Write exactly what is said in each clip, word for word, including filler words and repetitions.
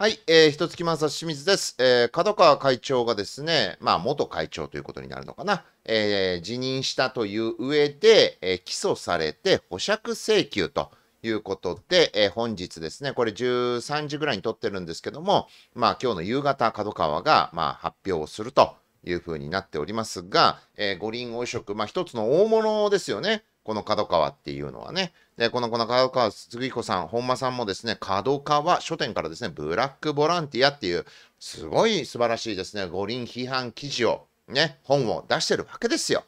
はい、えー、一月マンサ清水です。えー、KADOKAWA会長がですね、まあ、元会長ということになるのかな、えー、辞任したという上で、えー、起訴されて保釈請求ということで、えー、本日ですね、これじゅうさんじぐらいに撮ってるんですけども、まあ、今日の夕方、KADOKAWAが、まあ、発表をするというふうになっておりますが、えー、五輪汚職、まあ、一つの大物ですよね。このKADOKAWAっていうのはね、でこのこのKADOKAWA杉彦さん、本間さんもですね、KADOKAWA書店からですね、ブラックボランティアっていう、すごい素晴らしいですね、五輪批判記事を、ね、本を出してるわけですよ。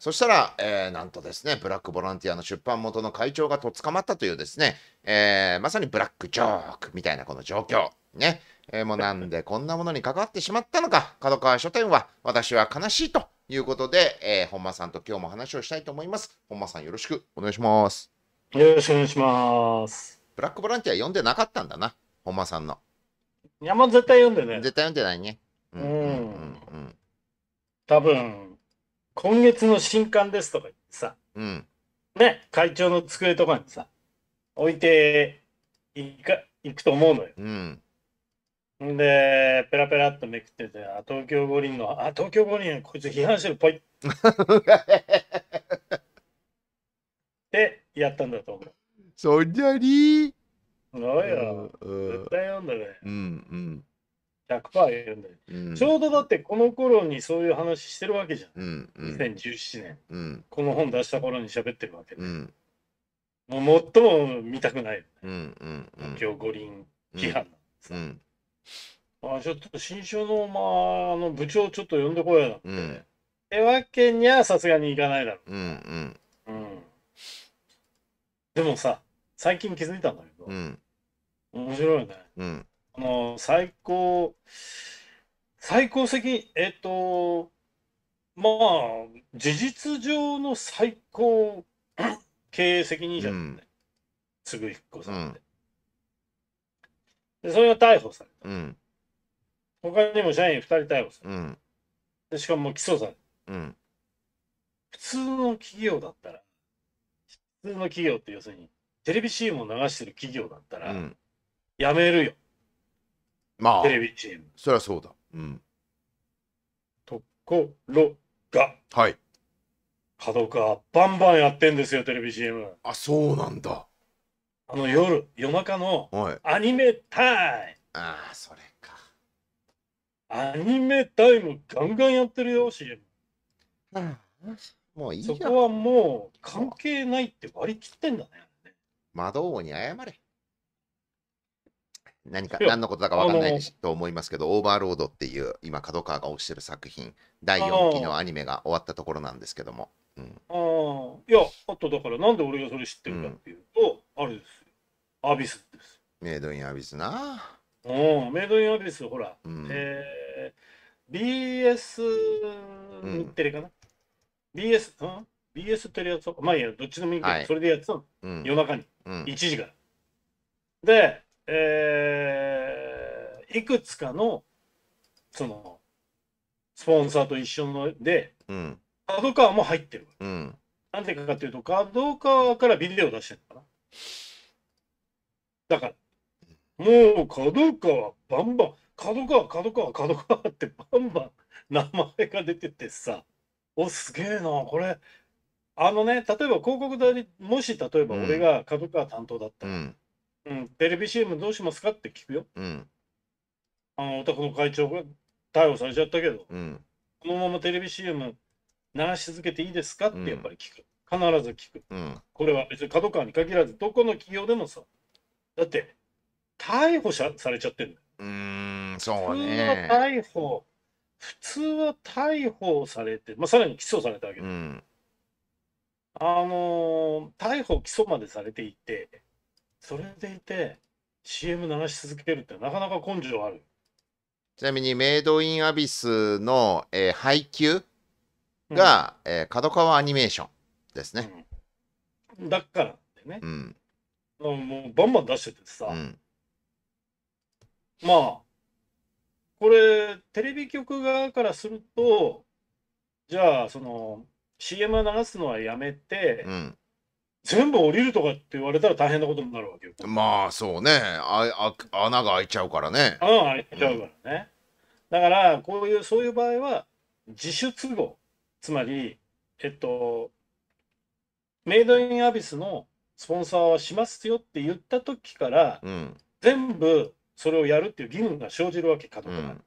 そしたら、えー、なんとですね、ブラックボランティアの出版元の会長がと捕まったというですね、えー、まさにブラックジョークみたいなこの状況、ね、えー、もうなんでこんなものに関わってしまったのか、KADOKAWA書店は、私は悲しいと。いうことで、えー、本間さんと今日も話をしたいと思います。本間さん、よろしくお願いします。よろしくお願いします。ブラックボランティア読んでなかったんだな、本間さんの。いや、もう絶対読んでね。絶対読んでないね。うんうんうん。多分、今月の新刊ですとか言ってさ、うん、ね、会長の机とかにさ、置いていか、いくと思うのよ。うんで、ペラペラっとめくってて、あ、東京五輪の、あ、東京五輪、こいつ批判してる、ぽいってやったんだと思う。そんじゃりー。そうよ。絶対読んだね。うんうん。ひゃくパーセント 読んだね、うん。ちょうどだって、この頃にそういう話してるわけじゃん。うんうん、にせんじゅうななねん、うん。この本出した頃に喋ってるわけで。うん、もう最も見たくない、ね。うんうんうん、東京五輪批判なんです、うんうんああちょっと新書の、まあ、あの部長ちょっと呼んでこようなって、うん、ってわけにはさすがにいかないだろう、うんうんうん、でもさ最近気づいたんだけど、うん、面白いよね、うん、あの最高最高席えっとまあ事実上の最高経営責任者だよね嗣彦さんって。うんでそれが逮捕された、うん、他にも社員ふたり逮捕された、うん、でしかも起訴された、うん、普通の企業だったら普通の企業って要するにテレビ シーエム を流してる企業だったら、うん、やめるよまあテレビ シーエム そりゃそうだ、うん、ところがはいKADOKAWAバンバンやってんですよテレビ シーエム あそうなんだあの夜、夜中のアニメタイムああ、それかアニメタイムガンガンやってるよ、シーエム もういいよそこはもう関係ないって割り切ってんだね魔導王に謝れ何か、何のことだか分かんないと思いますけどオーバーロードっていう今KADOKAWAが推してる作品だいよんきのアニメが終わったところなんですけどもうん、ああいやあとだからなんで俺がそれ知ってるかっていうと、うん、あれですアビスですメイドインアビスなうんメイドインアビスほら、うん、えー、ビーエス テレかな、うん、ビーエス、うん、ビーエス テレやつとかまあいやどっちでもいいけど、はい、それでやってたの、うん、夜中に、うん、いちじからで、えー、いくつかのそのスポンサーと一緒ので、うんKADOKAWAも入ってる、うん、なんでかかっていうとKADOKAWAからビデオ出してるのかなだからもうKADOKAWAバンバンKADOKAWA KADOKAWA KADOKAWAってバンバン名前が出ててさおすげえなこれあのね例えば広告代理もし例えば俺がKADOKAWA担当だったら、うんうん、テレビ シーエム どうしますかって聞くよ、うん、あのお宅の会長が逮捕されちゃったけど、うん、このままテレビ シーエム流し続けていいですかってやっぱり聞く、うん、必ず聞く、うん、これは別にKADOKAWAに限らずどこの企業でもさだって逮捕者されちゃってるうーんそうね普通は逮捕普通は逮捕されて、まあ、さらに起訴されたわけだ、うん、あの逮捕起訴までされていてそれでいて シーエム 流し続けるってなかなか根性あるちなみにメイドインアビスの、えー、配給が、うんえー、KADOKAWAアニメーションですね。うん、だからってね、うん、もうバンバン出しててさ、うん、まあこれテレビ局側からするとじゃあその シーエム を流すのはやめて、うん、全部降りるとかって言われたら大変なことになるわけよ。まあそうね、ああ穴が開いちゃうからね。穴が開いちゃうからね。うん、だからこういうそういう場合は自主都合、つまりえっとメイドインアビスのスポンサーはしますよって言った時から、うん、全部それをやるっていう義務が生じるわけかとか。うん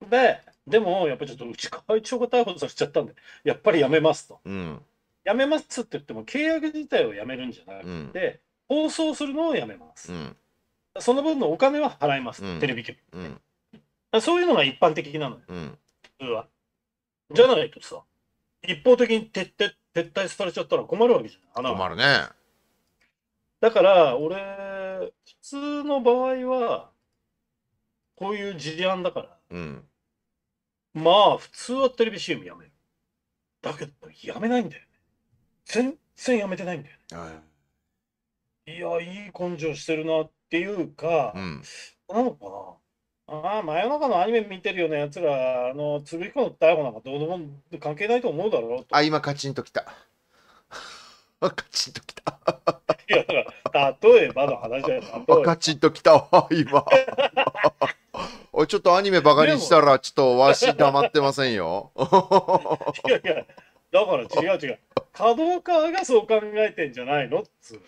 うん、ででもやっぱりちょっとうち会長が逮捕されちゃったんでやっぱりやめますと。うんやめますって言っても契約自体をやめるんじゃなくて、うん、放送するのをやめます、うん、その分のお金は払います、うん、テレビ局、うん、そういうのが一般的なのよ、うん、普通は。じゃないとさ一方的に撤退、撤退されちゃったら困るわけじゃない。困るね。だから俺普通の場合はこういう事案だから、うん、まあ普通はテレビ シーエム やめる。だけどやめないんだよ。全然やめてないんだよね。はい、いやいい根性してるなっていうか、うん、なのかな、ああ真夜中のアニメ見てるようなやつらあのつぶりこの逮捕なんかどうでも関係ないと思うだろうと。あ今カチンときたカチンときたいやだから例えばの話じゃないカチンときたわ今おいちょっとアニメバカにしたらちょっとわし黙ってませんよいやいやだから違う違うKADOKAWAがそう考えてんじゃないの っ, つうっ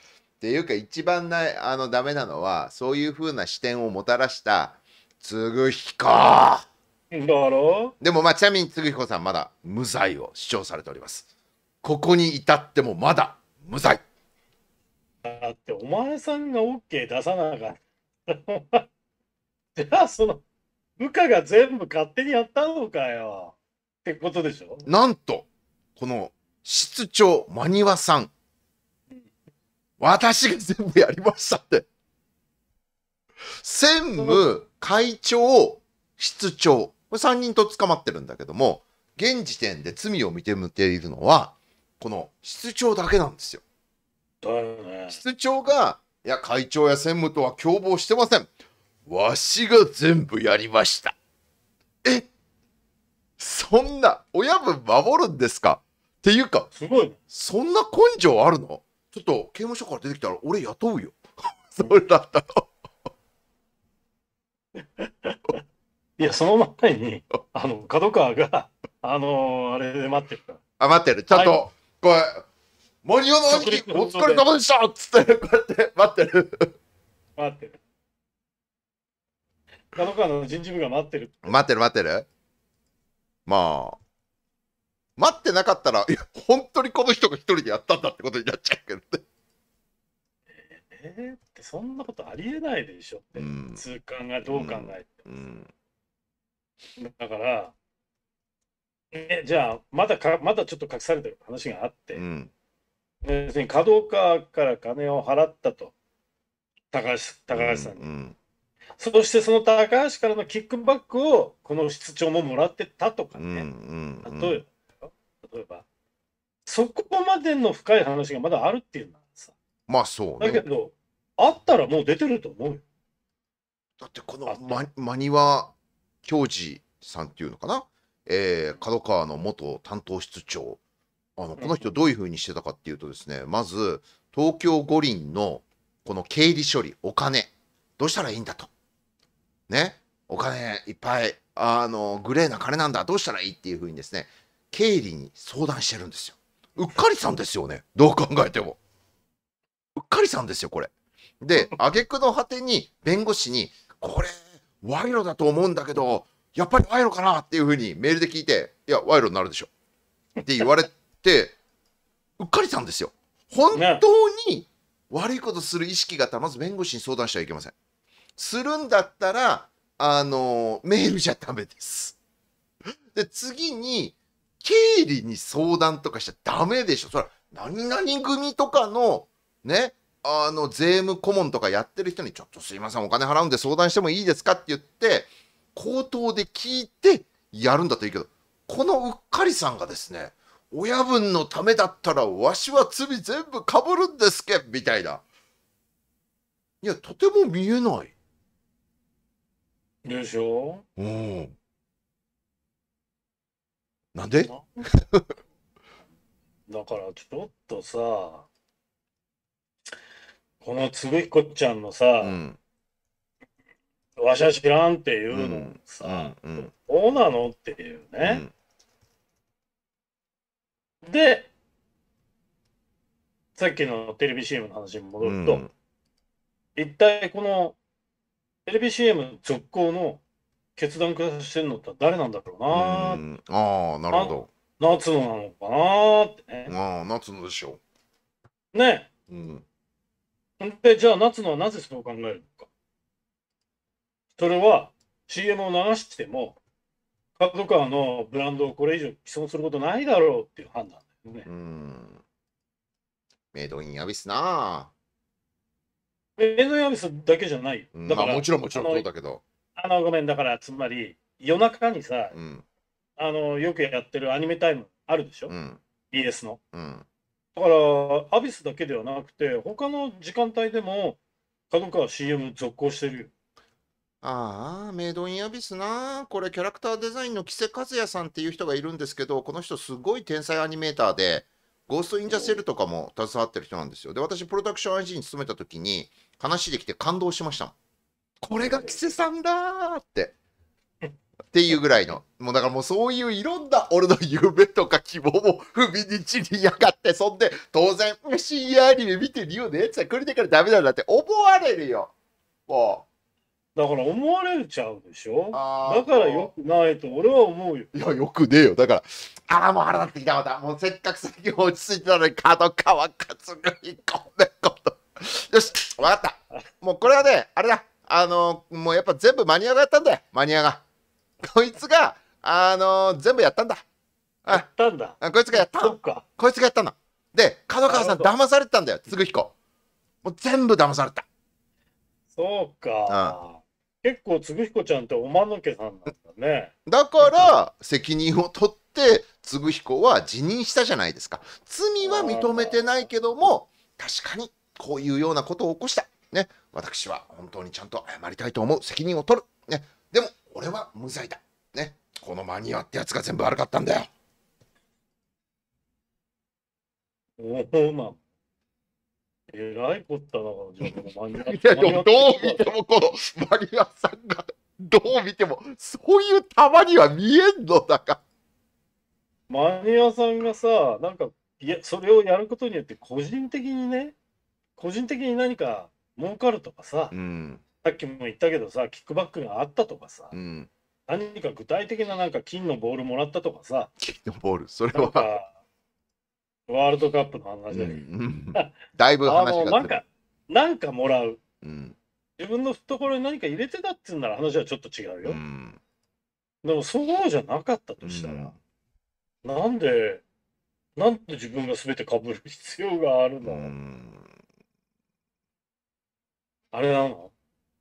ていうか一番なあのダメなのはそういうふうな視点をもたらしたつぐひこだろ。でもまあちなみにつぐひこさんまだ無罪を主張されております。ここに至ってもまだ無罪だって。お前さんが オーケー 出さなかったじゃあその部下が全部勝手にやったのかよってことでしょ。なんとこの室長真庭さん私が全部やりましたって専務会長室長これさんにんと捕まってるんだけども現時点で罪を認めているのはこの室長だけなんですよ。だよね。室長がいや会長や専務とは共謀してません、わしが全部やりました。えそんな親分守るんですかっていうかすごい、ね、そんな根性あるの。ちょっと刑務所から出てきたら俺雇うよそれだったのいやその前にあのKADOKAWAがあのー、あれで待ってるからあ待ってるちゃんと、はい、これ「森喜朗のお兄貴お疲れ様でした」っつってこうやって待ってる待ってるKADOKAWAの人事部が待ってる待ってる待ってる。まあ待ってなかったらいや本当にこの人が一人でやったんだってことになっちゃうけどね。えー、ってそんなことありえないでしょって、うん、通感がどう考えて、うんうん、だからえじゃあまだかまだちょっと隠されてる話があって、うん、別にKADOKAWAから金を払ったと高橋、高橋さんに。うんうんそしてその高橋からのキックバックをこの室長ももらってたとかね、例えばそこまでの深い話がまだあるっていうのはさ、まあそうね、だけどあったらもう出てると思うよ。だってこの真庭恭司さんっていうのかな、えー、KADOKAWAの元担当室長、あのこの人どういうふうにしてたかっていうとですね、うん、まず東京五輪のこの経理処理お金どうしたらいいんだと。ね、お金いっぱいあのグレーな金なんだどうしたらいいっていうふうにですね経理に相談してるんですよ。うっかりさんですよねどう考えてもうっかりさんですよこれで挙句の果てに弁護士に「これ賄賂だと思うんだけどやっぱり賄賂かな?」っていうふうにメールで聞いて「いや賄賂になるでしょ」って言われてうっかりさんですよ。本当に悪いことする意識があったらまず弁護士に相談してはいけません。するんだったら、あのー、メールじゃダメです。で、次に、経理に相談とかしちゃダメでしょ。それは、何々組とかの、ね、あの、税務顧問とかやってる人に、ちょっとすいません、お金払うんで相談してもいいですかって言って、口頭で聞いてやるんだといいけど、このうっかりさんがですね、親分のためだったら、わしは罪全部かぶるんですけ、みたいな。いや、とても見えない。でしょう。うん。なんで？だからちょっとさ、このつぶひこちゃんのさ、うん、わしゃ知らんっていうのさ、うんうんうん、どうなのっていうね、うん、でさっきのテレビ シーエム の話に戻ると、うん、一体このテレビ シーエム 続行の決断下してるのって誰なんだろうな、うん、ああなるほど、夏野なのかなーってね。ああ、夏野でしょう。ねえ。うん。で、じゃあ夏野はなぜそう考えるのか。それは シーエム を流しても、KADOKAWAのブランドをこれ以上毀損することないだろうっていう判断だよね。うん。メイドインアビスなぁ。メイドインアビスだけじゃない。だから、うん、もちろんもちろんそうだけど。あの、ごめん、だから、つまり、夜中にさ、うんあのよくやってるアニメタイムあるでしょ、うん、イーエス の、うん、だからアビスだけではなくて他の時間帯でもKADOKAWA シーエム 続行してるよ。ああメイドインアビスな、これキャラクターデザインの木瀬和也さんっていう人がいるんですけど、この人すごい天才アニメーターでゴーストインザセルとかも携わってる人なんですよ。で私プロダクション アイジー に勤めた時に話できて感動しましたもん。これが木瀬さんだーってっていうぐらいの、もうだからもうそういういろんな俺の夢とか希望も踏みにじりやがって、そんで当然深夜アニメ見てるよねってこれだからダメなんだって思われるよ。もうだから思われちゃうでしょ。だからよくないと俺は思うよ。いやよくねえよ。だからああもう腹立ってきた、またもうせっかく先落ち着いたのにKADOKAWA勝組こんなことよし分かった、もうこれはねあれだ、あのもうやっぱ全部マニアがやったんだよ。マニアがこいつが、あのー、全部やったんだ。やったんだ。こいつがやったの。こいつがやったの。で、KADOKAWAさん騙されてたんだよ、つぐひこ。もう全部騙された。そうか。うん、結構、つぐひこちゃんっておまぬけさんなんだね。だから、責任を取って、つぐひこは辞任したじゃないですか。罪は認めてないけども、確かにこういうようなことを起こした。ね、私は本当にちゃんと謝りたいと思う。責任を取る。ね、でも、俺は無罪だ。ね。このマニアってやつが全部悪かったんだよ。おお、まあ。えらいこったな、じゃあ、このマニア。いや、どう見ても、このマニアさんが、どう見ても、そういうたまには見えんのだが。マニアさんがさ、なんか、いや、それをやることによって、個人的にね、個人的に何か儲かるとかさ。うんさっきも言ったけどさ、キックバックがあったとかさ、うん、何か具体的ななんか金のボールもらったとかさ、金のボール、それはワールドカップの話だけど、うんうん、だいぶ話があのなんかなんかもらう、うん、自分の懐に何か入れてたっていうなら話はちょっと違うよ、うん、でもそうじゃなかったとしたら、うん、なんでなんで自分が全て被る必要があるの、うん、あれなの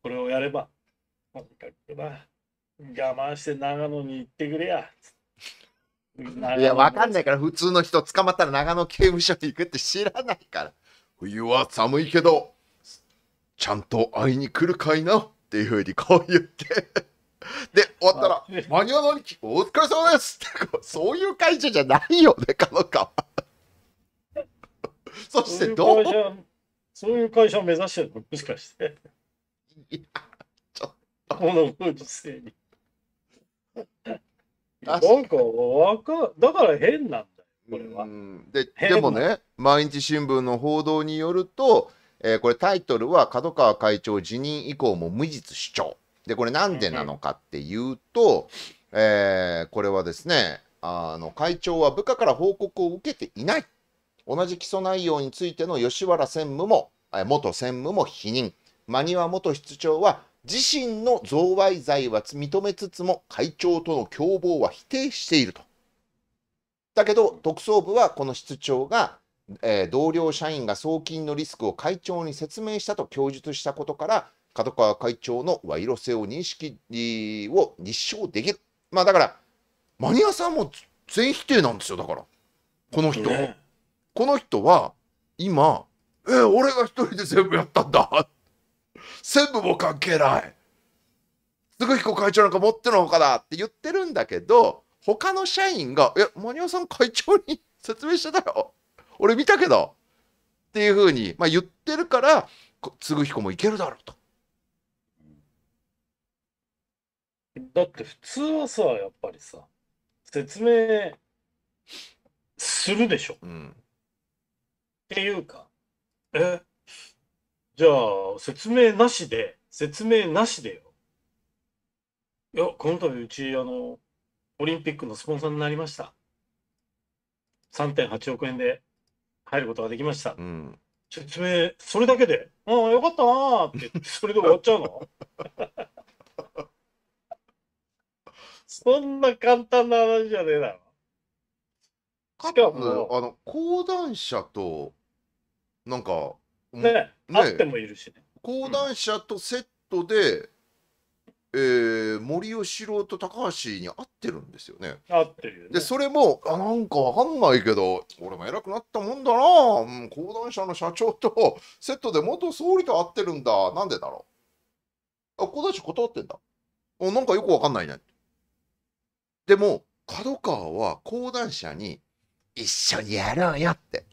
これをやれば、とにかくば我慢して長野に行ってくれや。いや、わかんないから、普通の人捕まったら長野刑務所に行くって知らないから。冬は寒いけど、ちゃんと会いに来るかいなっていうふうにこう言って。で、終わったら、マニュアの兄貴、お疲れ様ですって、そういう会社じゃないよね、KADOKAWA。そしてどう、そういう会社を目指してるの、もしかして。いやちょっとこのご時世になんかわかだから変なんだよこれは。で, でもね毎日新聞の報道によると、えー、これタイトルはKADOKAWA会長辞任以降も無実主張で、これなんでなのかっていうと、うん、えー、これはですねあの会長は部下から報告を受けていない、同じ起訴内容についての吉原専務も元専務も否認、真庭元室長は自身の贈賄罪は認めつつも会長との共謀は否定していると。だけど特捜部はこの室長が、えー、同僚社員が送金のリスクを会長に説明したと供述したことからKADOKAWA会長の賄賂性を認識を立証できる。まあだから真庭さんも全否定なんですよ。だからこの人、ね、この人は今「えー、俺が一人で全部やったんだ」専務も関係ない、つぐひこ会長なんか持ってのほかだって言ってるんだけど、他の社員が「え、マニアさん会長に説明してたよ、俺見たけどっていうふうに、まあ、言ってるから、継彦もいけるだろうと。だって普通はさ、やっぱりさ、説明するでしょ、うん、っていうか、え、じゃあ説明なしで、説明なしでよ、いや、この度うち、あの、オリンピックのスポンサーになりました。さんてんはちおくえんで入ることができました。うん、説明、それだけで、ああ、よかったなーって言って、それで終わっちゃうのそんな簡単な話じゃねえだろ。しかも、あの、講談社と、なんか、ね、ね、あってもいるしね。講談社とセットで、うん、えー、森喜朗と高橋に合ってるんですよね。合ってるよね。でそれもあ、なんかわかんないけど、俺も偉くなったもんだな、うん、講談社の社長とセットで元総理と合ってるんだ、なんでだろう。あ、講談社断ってんだ、あ、なんかよくわかんないね。でもKADOKAWAは講談社に一緒にやろうよって、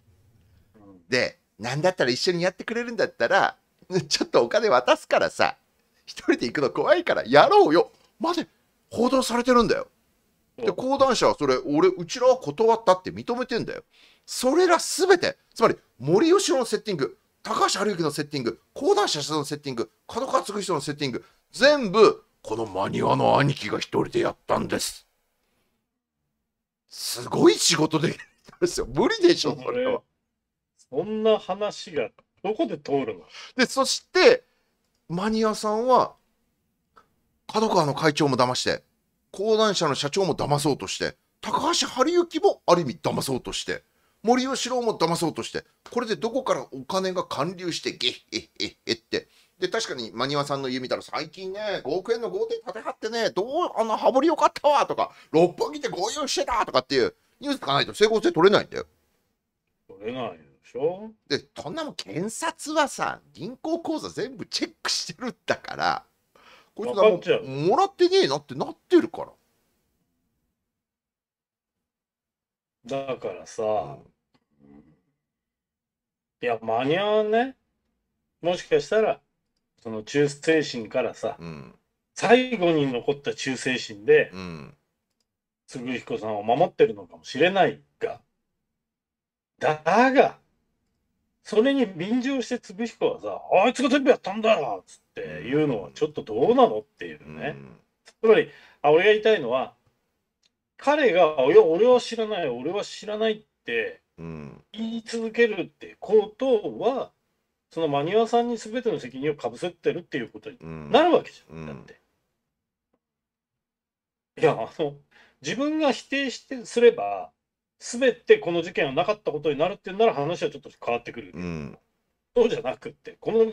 うん、でなんだったら一緒にやってくれるんだったらちょっとお金渡すからさ、一人で行くの怖いからやろうよまで報道されてるんだよ。で講談社はそれ、俺、うちらは断ったって認めてんだよ。それら全て、つまり森喜朗のセッティング、高橋治之のセッティング、講談社のセッティング、角川嗣人のセッティング、全部このマニュアの兄貴が一人でやったんです。すごい仕事できたんですよ。無理でしょそれは。そんな話がどこで通るので、そしてマニアさんはKADOKAWAの会長も騙して、講談社の社長も騙そうとして、高橋治之もある意味騙そうとして、森喜朗も騙そうとして、これでどこからお金が還流してゲッヘッヘッヘッって。で確かにマニアさんの家見たら、最近ねごおくえんの豪邸建てはってね、どうあの羽振りよかったわとか、六本木で豪遊してたとかっていうニュースがないと整合性取れないんだよ。取れないよ。でそんなもん検察はさ、銀行口座全部チェックしてるんだから、こいつが も, もらってねえなってなってるから。だからさ、うん、いや間に合わんね。もしかしたらその忠誠心からさ、うん、最後に残った忠誠心で、うん、嗣彦さんを守ってるのかもしれないが、だがそれに便乗して嗣彦はさ、あいつが全部やったんだよつって言うのはちょっとどうなのっていうね。つまり、あ、俺が言いたいのは、彼が「いや俺は知らない、俺は知らない」って言い続けるってことは、そのマニュアさんに全ての責任をかぶせってるっていうことになるわけじゃん。だっていや、あの自分が否定してすれば、すべてこの事件はなかったことになるっていうなら話はちょっと変わってくる、うん、そうじゃなくって、この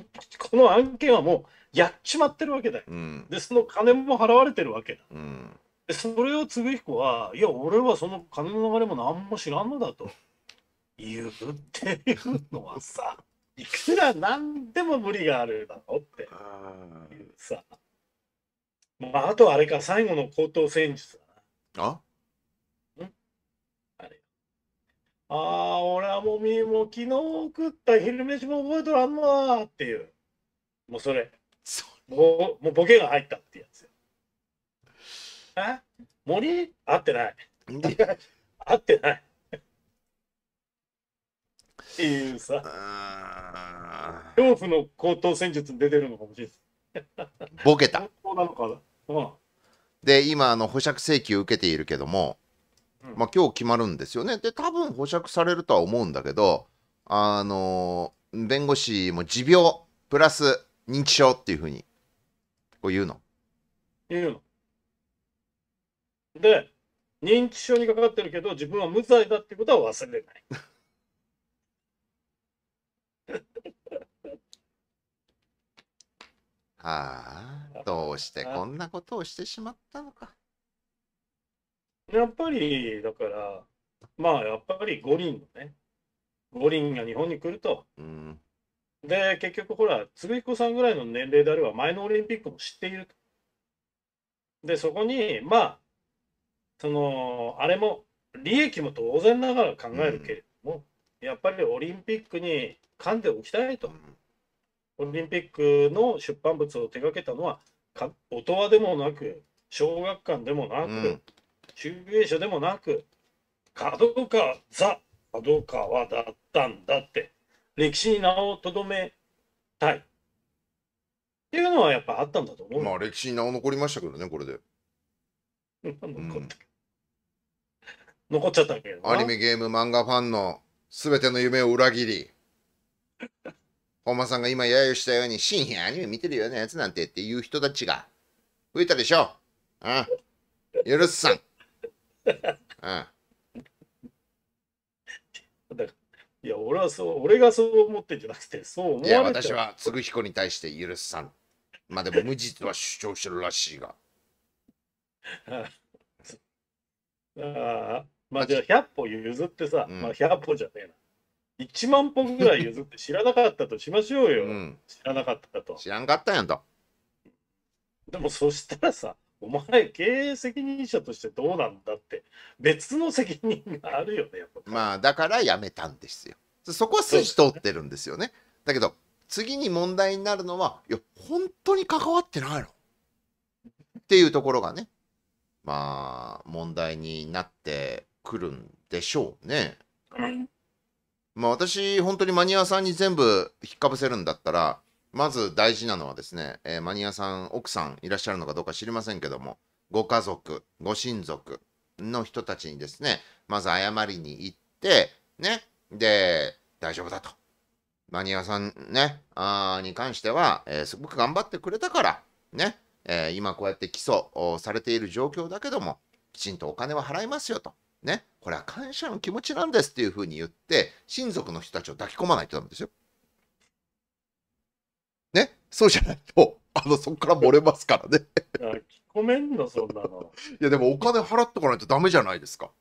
この案件はもうやっちまってるわけだよ、うん、でその金も払われてるわけだ、うん、でそれを嗣彦は「いや俺はその金の流れも何も知らんのだ」と言うっていうのはさいくらなんでも無理があるだろっていうさ。まあ、あとはあれか、最後の口頭戦術だな。あああ、俺はもう、みもう昨日食った昼飯も覚えとらんわっていう、もうそれもう、もうボケが入ったってやつよ。え、森合ってない合ってないっていうさ、恐怖の口頭戦術に出てるのかもしれないボケた。そうなのかな、うん、で今あの保釈請求受けているけども、まあ今日決まるんですよね。で多分保釈されるとは思うんだけど、あのー、弁護士も持病プラス認知症っていうふうにこう言うの言うので、認知症にかかってるけど自分は無罪だってことは忘れないはあ、どうしてこんなことをしてしまったのか。やっぱりだから、まあやっぱり五輪のね、五輪が日本に来ると、うん、で結局ほら、嗣彦さんぐらいの年齢であれば、前のオリンピックも知っていると、でそこに、まあ、そのあれも、利益も当然ながら考えるけれども、うん、やっぱりオリンピックに噛んでおきたいと、うん、オリンピックの出版物を手掛けたのは音羽でもなく、小学館でもなく、うん、集英社でもなく、KADOKAWA、ザ・KADOKAWAだったんだって、歴史に名をとどめたいっていうのはやっぱあったんだと思う。まあ歴史に名を残りましたけどね、これで。残った、うん、残っちゃったけど。アニメ、ゲーム、漫画ファンのすべての夢を裏切り、本間さんが今揶揄したように深夜アニメ見てるようなやつなんてっていう人たちが増えたでしょ。ああ、許さん。ああ、いや、俺はそう、俺がそう思ってんじゃなくて、そう思われて。いや、私はつぐひこに対して許さん。まあでも無実は主張してるらしいが。ああ、まあじゃあひゃっぽ譲ってさ、うん、まあひゃっぽじゃねえな。いちまんぽぐらい譲って知らなかったとしましょうよ。うん、知らなかったと。知らんかったやんと。でもそしたらさ、お前経営責任者としてどうなんだって、別の責任があるよね、やっぱ。まあだからやめたんですよ。そこは筋通ってるんですよね。だけど次に問題になるのは、いや本当に関わってないのっていうところがね、まあ問題になってくるんでしょうね。うん、まあ私本当にマニアさんに全部引っかぶせるんだったら、まず大事なのはですね、えー、マニアさん、奥さんいらっしゃるのかどうか知りませんけども、ご家族、ご親族の人たちにですね、まず謝りに行って、ね、で、大丈夫だと。マニアさんね、あに関しては、えー、すごく頑張ってくれたから、ね、えー、今こうやって起訴されている状況だけども、きちんとお金は払いますよと。ね、これは感謝の気持ちなんですっていうふうに言って、親族の人たちを抱き込まないとダメですよ。ね、そうじゃないと、あのそこから漏れますからね。聞込めんの、そんなの。いやでもお金払っとかないとダメじゃないですか。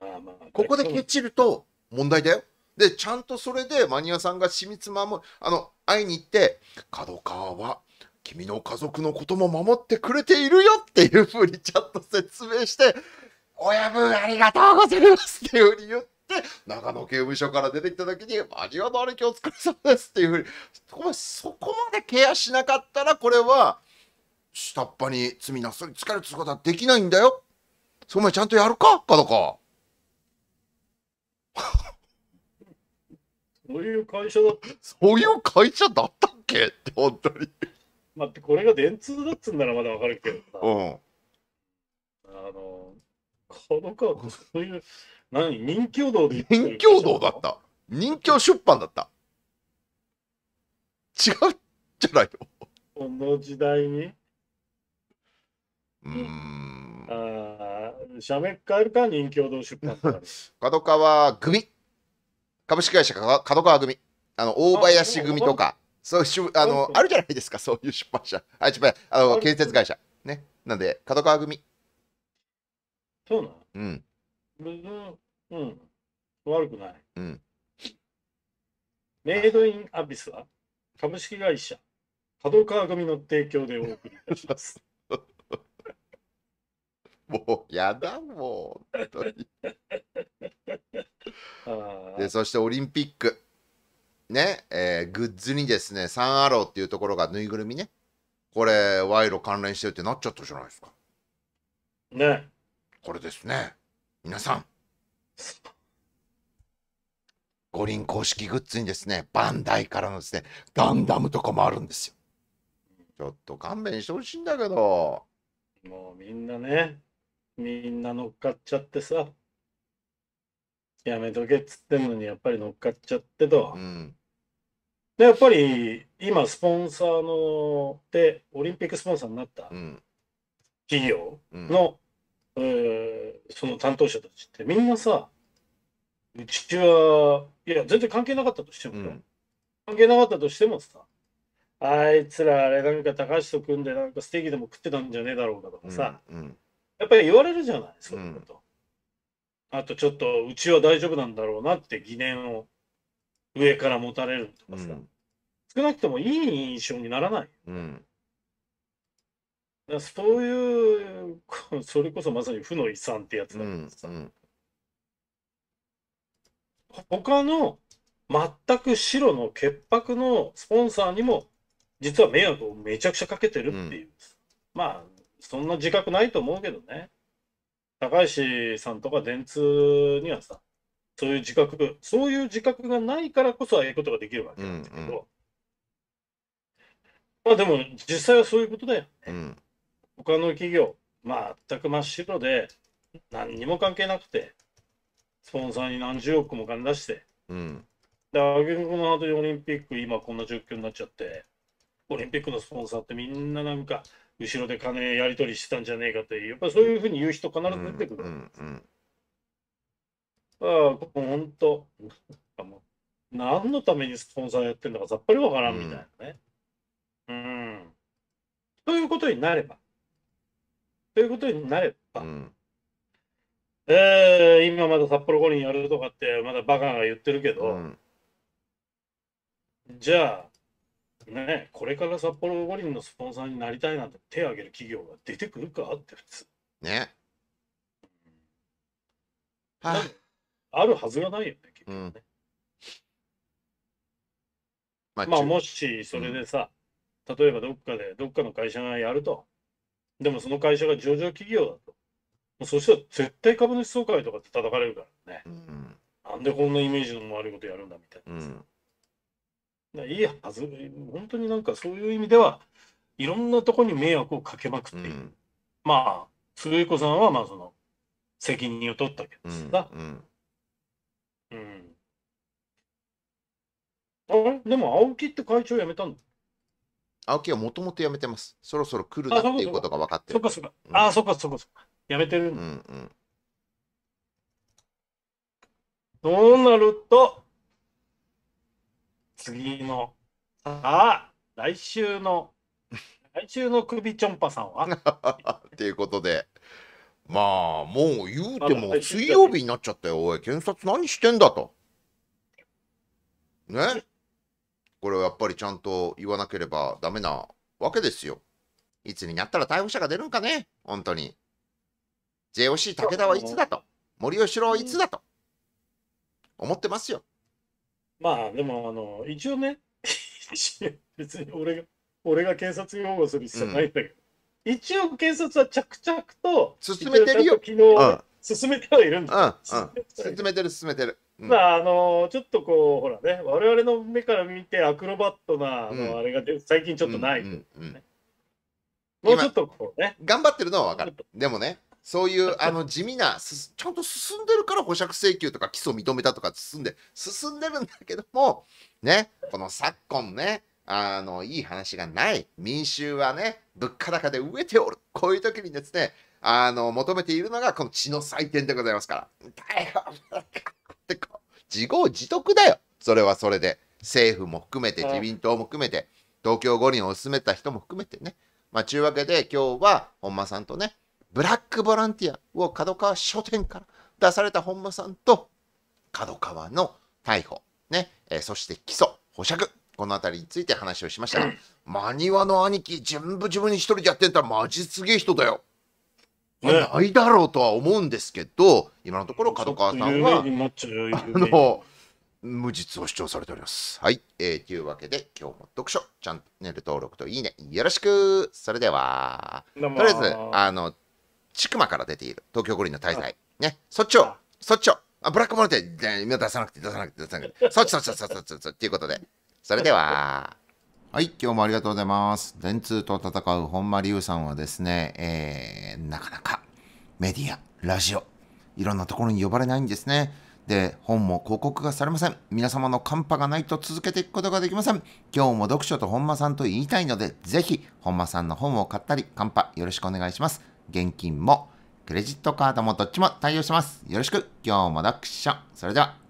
あ、まあ、ここでケチると問題だよ。でちゃんとそれでマニアさんが緻密まもあの会いに行って「KADOKAWAは君の家族のことも守ってくれているよ」っていうふうにちゃんと説明して「親分ありがとうございます」っていうふうに言って、長野刑務所から出てきた時に「マジはどれ今日お疲れ様です」っていうふうに、そこそこまでケアしなかったら、これは下っ端に罪なすりつかれることはできないんだよ。そこまでちゃんとやるかKADOKAWA。そういう会社だったそういう会社だったっけって本当に待って、これが電通だっつんならまだわかるけどさ、うん、あのKADOKAWAそういう何任侠道で任侠道だった、任侠出版だった、違うじゃないのこの時代に。うーん、ああ社名変えるか、任侠道出版KADOKAWA組株式会社KADOKAWA組、あの大林組とか、そういうあのあるじゃないですか、そういう出版社、あちょっとあの建設会社ね、なんでKADOKAWA組。そうなの。うん、うん、悪くない。うん、メイドインアビスは株式会社KADOKAWA組の提供でお送りいたします。もうやだもう本当にで、そしてオリンピックね、えー、グッズにですね、サンアローっていうところがぬいぐるみね、これ賄賂関連してるってなっちゃったじゃないですか。ね。これですね。皆さん、五輪公式グッズにですね、バンダイからのですね、ガンダムとかもあるんですよ。ちょっと勘弁してほしいんだけど。もうみんなね、みんな乗っかっちゃってさ、やめとけっつってんのにやっぱり乗っかっちゃってと。うん、で、やっぱり今、スポンサーので、オリンピックスポンサーになった企業の、うん、えー、その担当者たちってみんなさ、うちはいや全然関係なかったとしても、うん、関係なかったとしてもさ、あいつらあれなんか高橋と組んでなんかステーキでも食ってたんじゃねえだろうかとかさ、うんうん、やっぱり言われるじゃない、そういうこと、うん、あとちょっとうちは大丈夫なんだろうなって疑念を上から持たれるとかさ、うん、少なくともいい印象にならない、うん、そういう、それこそまさに負の遺産ってやつだからさ、うんうん、他の全く白の潔白のスポンサーにも実は迷惑をめちゃくちゃかけてるっていう、うん、まあそんな自覚ないと思うけどね、高橋さんとか電通にはさ、そういう自覚そういう自覚がないからこそああいうことができるわけなんだけど、うんうん、まあでも実際はそういうことだよね、うん、他の企業、まあ、全く真っ白で何にも関係なくてスポンサーに何十億も金出して、うん、であげくこの後オリンピック今こんな状況になっちゃって、オリンピックのスポンサーってみんななんか後ろで金やり取りしてたんじゃねえかという、やっぱりそういうふうに言う人必ず出てくる。ああ、本当、何のためにスポンサーやってるのかさっぱりわからんみたいなね。うん、うん。ということになれば、ということになれば、うん、えー、今まだ札幌五輪やるとかって、まだバカが言ってるけど、うん、じゃあ、ね、これから札幌五輪のスポンサーになりたいなんて手を挙げる企業が出てくるかって普通ね、はあ、あるはずがないよね、結局ね、うん、まあもしそれでさ、うん、例えばどっかでどっかの会社がやると、でもその会社が上場企業だと、もうそしたら絶対株主総会とかって叩かれるからね、うん、なんでこんなイメージの悪いことやるんだみたいな、うんいいはず、本当になんかそういう意味ではいろんなとこに迷惑をかけまくっている、うん、まあ鶴彦さんはまあその責任を取ったけどさ、うんうんうん、あれでも青木って会長辞めたんだ。青木はもともと辞めてます。そろそろ来るなっていうことが分かってる。あ、そっかそっかそっかそっか辞めてるんだ、うんうん、そうなると次のあ来週の来週の首ちょんぱさんはっていうことで、まあもう言うても水曜日になっちゃったよ。おい検察何してんだとね、これはやっぱりちゃんと言わなければダメなわけですよ。いつになったら逮捕者が出るんかね、本当に。 ジェイオーシー 武田はいつだと、森喜朗はいつだと思ってますよ。まあでもあの一応ね別に俺が俺が警察擁護する必要ないんだけど、うん、一応警察は着々と進めてるよ。昨日進めてはいるんだ。進めてる進めてる。うん、まああのちょっとこうほらね、我々の目から見てアクロバットなあのあれが、うん、最近ちょっとない、ね。もうちょっとこうね頑張ってるのは分かる。でもねそういうあの地味なすちゃんと進んでるから保釈請求とか起訴認めたとか進んで進んでるんだけどもね、この昨今ねあのいい話がない、民衆はね物価高で飢えておる、こういう時にですねあの求めているのがこの血の祭典でございますから、大変ってこう自業自得だよ。それはそれで政府も含めて自民党も含めて東京五輪を進めた人も含めてね、まあちゅうわけで今日は本間さんとねブラックボランティアをKADOKAWA書店から出された本間さんとKADOKAWAの逮捕、ねえー、そして起訴、保釈、この辺りについて話をしましたが、マニワの兄貴、全部自分に一人でやってんだらマジすげえ人だよ。ね、ないだろうとは思うんですけど、今のところKADOKAWAさんはあの無実を主張されております。はい、えー、というわけで、今日も読書、チャンネル登録といいね、よろしく。それでは、とりあえず、あの、ちくまから出ている東京五輪の滞在ね、そっちをそっちをあブラックモノって今出さなくて出さなくて出さなくてそっちそっちそっちそっちそっちっていうことで、それでははい、今日もありがとうございます。電通と戦う本間龍さんはですね、えー、なかなかメディアラジオいろんなところに呼ばれないんですね。で本も広告がされません。皆様のカンパがないと続けていくことができません。今日も読書と本間さんと言いたいので、ぜひ本間さんの本を買ったりカンパよろしくお願いします。現金もクレジットカードもどっちも対応してます。よろしく。今日も読書。それでは。